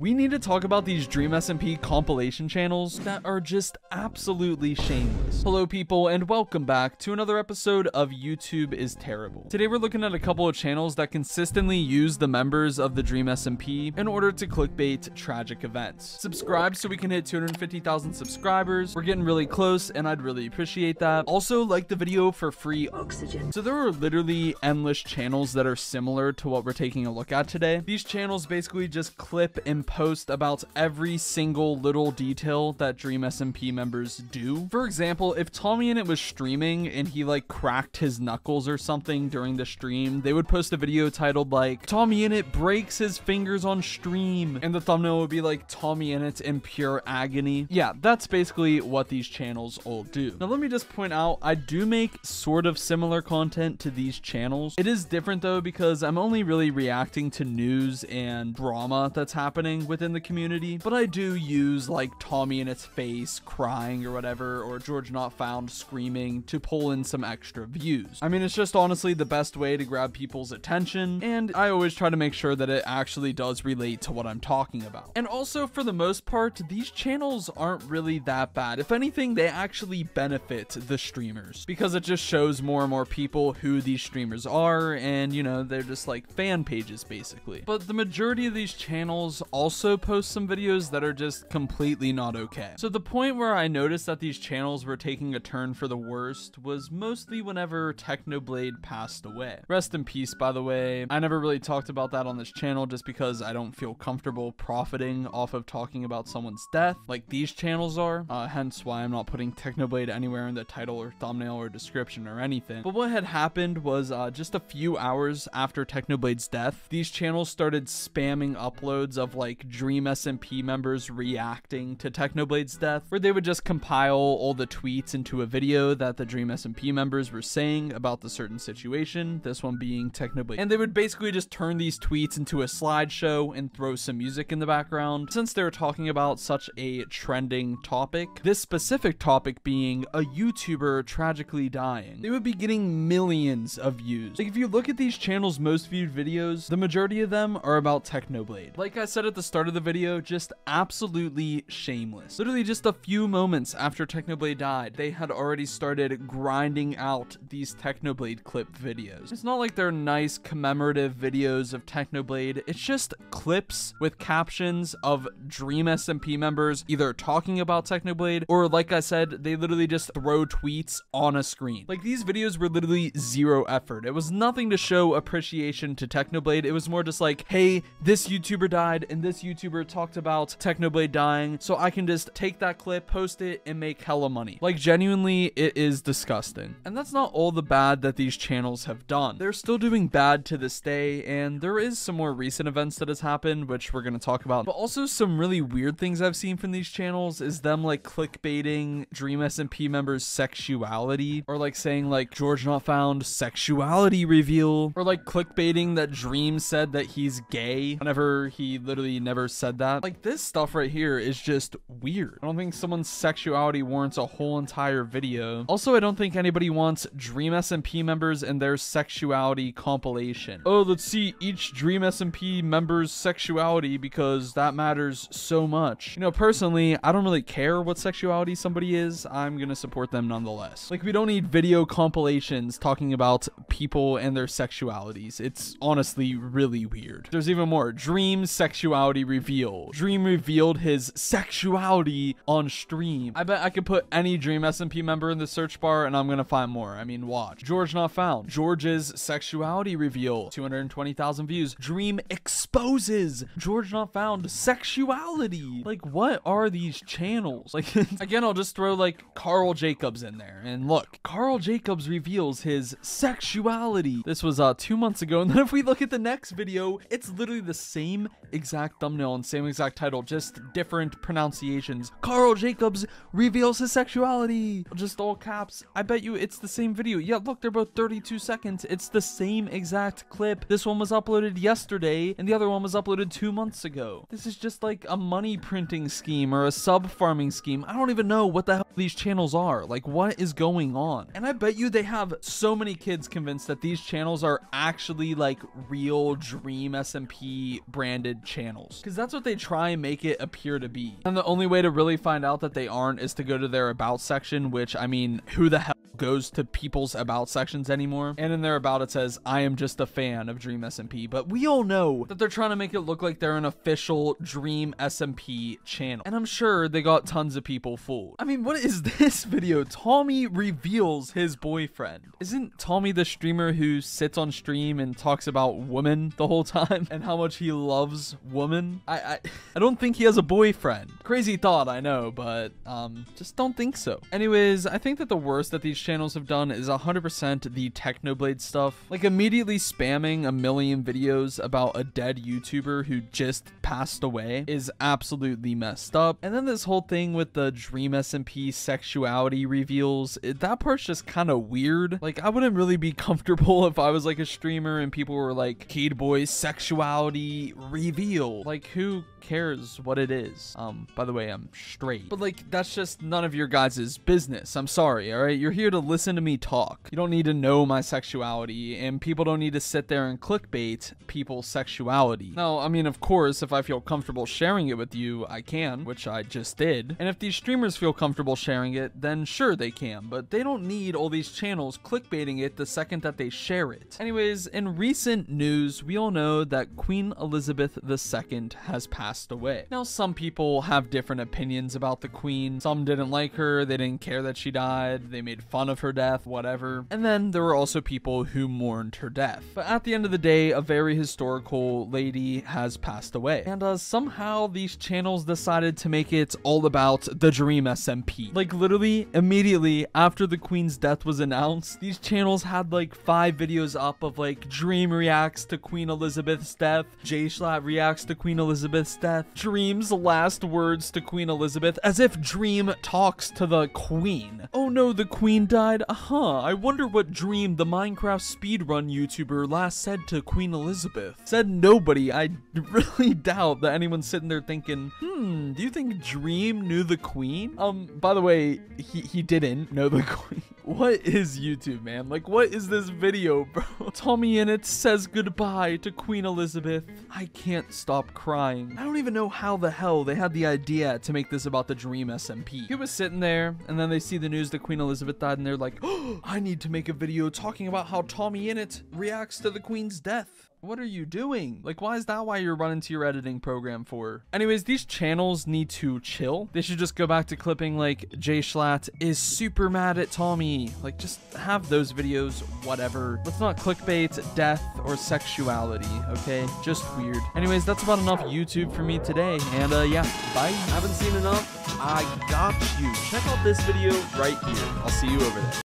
We need to talk about these Dream SMP compilation channels that are just absolutely shameless. Hello people, and welcome back to another episode of YouTube is Terrible. Today we're looking at a couple of channels that consistently use the members of the Dream SMP in order to clickbait tragic events. Subscribe so we can hit 250,000 subscribers. We're getting really close and I'd really appreciate that. Also, like the video for free oxygen. So there are literally endless channels that are similar to what we're taking a look at today. These channels basically just clip and post about every single little detail that Dream SMP members do. For example, if Tommyinnit was streaming and he like cracked his knuckles or something during the stream, they would post a video titled like, Tommyinnit breaks his fingers on stream, and the thumbnail would be like, Tommyinnit in pure agony. Yeah, that's basically what these channels all do. Now let me just point out, I do make sort of similar content to these channels. It is different though, because I'm only really reacting to news and drama that's happening within the community, but I do use like Tommyinnit's face crying or whatever, or GeorgeNotFound screaming to pull in some extra views. I mean, it's just honestly the best way to grab people's attention, and I always try to make sure that it actually does relate to what I'm talking about. And also, for the most part, these channels aren't really that bad. If anything, they actually benefit the streamers, because it just shows more and more people who these streamers are, and you know, they're just like fan pages basically. But the majority of these channels also post some videos that are just completely not okay. So the point where I noticed that these channels were taking a turn for the worst was mostly whenever Technoblade passed away. Rest in peace, by the way. I never really talked about that on this channel just because I don't feel comfortable profiting off of talking about someone's death like these channels are, hence why I'm not putting Technoblade anywhere in the title or thumbnail or description or anything. But what had happened was just a few hours after Technoblade's death, these channels started spamming uploads of like Dream SMP members reacting to Technoblade's death, where they would just compile all the tweets into a video that the Dream SMP members were saying about the certain situation, this one being Technoblade. And they would basically just turn these tweets into a slideshow and throw some music in the background. Since they were talking about such a trending topic, this specific topic being a YouTuber tragically dying, they would be getting millions of views. Like, if you look at these channels' most viewed videos, the majority of them are about Technoblade. Like I said at the start of the video, just absolutely shameless. Literally just a few moments after Technoblade died, they had already started grinding out these Technoblade clip videos. It's not like they're nice commemorative videos of Technoblade, it's just clips with captions of Dream SMP members either talking about Technoblade, or like I said, they literally just throw tweets on a screen. Like, these videos were literally zero effort. It was nothing to show appreciation to Technoblade, it was more just like, hey, this YouTuber died and this YouTuber talked about Technoblade dying, so I can just take that clip, post it, and make hella money. Like, genuinely, it is disgusting. And that's not all the bad that these channels have done. They're still doing bad to this day, and there is some more recent events that has happened, which we're gonna talk about. But also, some really weird things I've seen from these channels is them like clickbaiting Dream SMP members' sexuality, or like saying like GeorgeNotFound sexuality reveal, or like clickbaiting that Dream said that he's gay whenever he literally never said that. Like, this stuff right here is just weird. I don't think someone's sexuality warrants a whole entire video. Also, I don't think anybody wants Dream SMP members and their sexuality compilation. Oh, let's see each Dream SMP member's sexuality because that matters so much. You know, personally, I don't really care what sexuality somebody is. I'm gonna support them nonetheless. Like, we don't need video compilations talking about people and their sexualities. It's honestly really weird. There's even more. Dream sexuality reveal. Dream revealed his sexuality on stream. I bet I could put any Dream SMP member in the search bar and I'm gonna find more. I mean, watch. GeorgeNotFound. George's sexuality reveal. 220,000 views. Dream exposes GeorgeNotFound sexuality. Like, what are these channels? Like, again, I'll just throw like Karl Jacobs in there and look. Karl Jacobs reveals his sexuality. This was 2 months ago, and then if we look at the next video, it's literally the same exact thumbnail and same exact title, just different pronunciations. Karl Jacobs reveals his sexuality, just all caps. I bet you it's the same video. Yeah, look, they're both 32 seconds. It's the same exact clip. This one was uploaded yesterday and the other one was uploaded 2 months ago. This is just like a money printing scheme or a sub farming scheme. I don't even know what the hell these channels are. Like, what is going on? And I bet you they have so many kids convinced that these channels are actually like real Dream SMP branded channels. criminals, because that's what they try and make it appear to be. And the only way to really find out that they aren't is to go to their about section, which, I mean, who the hell goes to people's about sections anymore? And in their about, it says, I am just a fan of Dream SMP, but we all know that they're trying to make it look like they're an official Dream SMP channel. And I'm sure they got tons of people fooled. I mean, what is this video? Tommy reveals his boyfriend. Isn't Tommy the streamer who sits on stream and talks about women the whole time and how much he loves women? I don't think he has a boyfriend. Crazy thought, I know, but just don't think so. Anyways, I think that the worst that these channels have done is 100% the Technoblade stuff. Like immediately spamming a million videos about a dead YouTuber who just passed away is absolutely messed up. And then this whole thing with the Dream SMP sexuality reveals, that part's just kind of weird. Like I wouldn't really be comfortable if I was like a streamer and people were like, Kid Boy's sexuality reveal. Like who cares what it is? By the way, I'm straight. But like that's just none of your guys' business. I'm sorry, all right? You're here to listen to me talk. You don't need to know my sexuality, and people don't need to sit there and clickbait people's sexuality. Now, I mean, of course, if I feel comfortable sharing it with you, I can, which I just did. And if these streamers feel comfortable sharing it, then sure they can, but they don't need all these channels clickbaiting it the second that they share it. Anyways, in recent news, we all know that Queen Elizabeth II has passed away. Now, some people have different opinions about the Queen. Some didn't like her, they didn't care that she died, they made fun of her death, whatever. And then there were also people who mourned her death. But at the end of the day, a very historical lady has passed away. And somehow these channels decided to make it all about the Dream SMP. Like literally immediately after the Queen's death was announced, these channels had like 5 videos up of like Dream reacts to Queen Elizabeth's death, JSchlatt reacts to Queen Elizabeth's death, Dream's last words to Queen Elizabeth, as if Dream talks to the Queen. Oh no, the Queen died? I wonder what Dream, the Minecraft speedrun YouTuber, last said to Queen Elizabeth. Said nobody. I really doubt that anyone's sitting there thinking, do you think Dream knew the Queen? By the way, he didn't know the Queen. What is YouTube, man? Like, what is this video, bro? Tommyinnit says goodbye to Queen Elizabeth. I can't stop crying. I don't even know how the hell they had the idea to make this about the Dream SMP. He was sitting there, and then they see the news that Queen Elizabeth died, and they're like, oh, I need to make a video talking about how Tommyinnit reacts to the Queen's death. What are you doing? Like, why is that why you're running to your editing program for? Anyways, these channels need to chill. They should just go back to clipping like JSchlatt is super mad at Tommy. Like, just have those videos, whatever. Let's not clickbait death or sexuality, okay? Just weird. Anyways, that's about enough YouTube for me today. And yeah, bye. Haven't seen enough? I got you. Check out this video right here. I'll see you over there.